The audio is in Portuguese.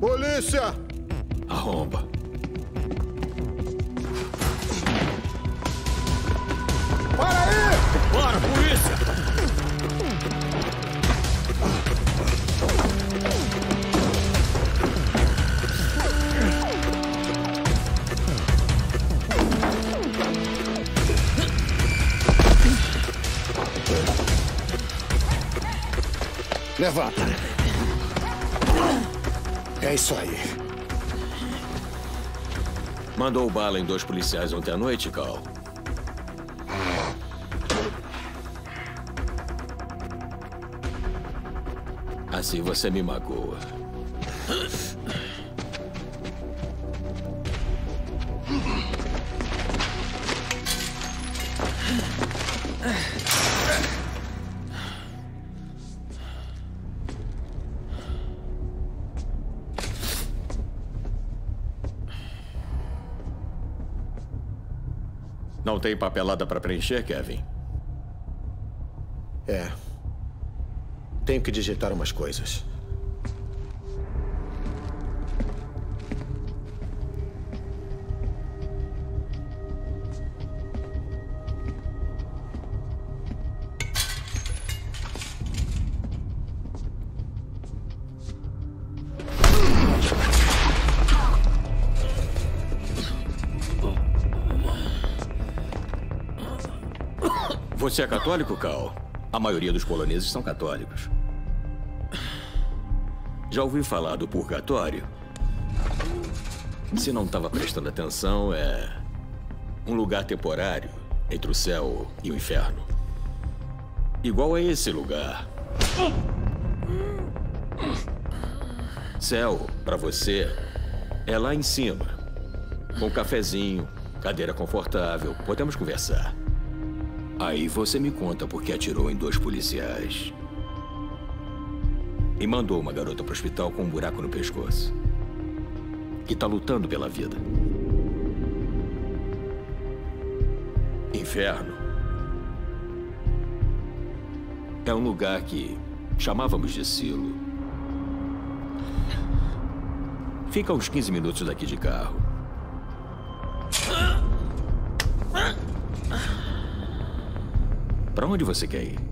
Polícia! Arromba. Para aí! Bora, polícia! Levanta. É isso aí. Mandou bala em 2 policiais ontem à noite, Carl. Assim você me magoa. Não tem papelada para preencher, Kevin? É. Tenho que digitar umas coisas. Você é católico, Carl? A maioria dos poloneses são católicos. Já ouviu falar do purgatório? Se não estava prestando atenção, é um lugar temporário entre o céu e o inferno. Igual a esse lugar. Céu, para você, é lá em cima. Com um cafezinho, cadeira confortável, podemos conversar. Aí você me conta por que atirou em 2 policiais e mandou uma garota pro hospital com um buraco no pescoço, que tá lutando pela vida. Inferno é um lugar que chamávamos de Silo. Fica a uns 15 minutos daqui de carro. Pra onde você quer ir?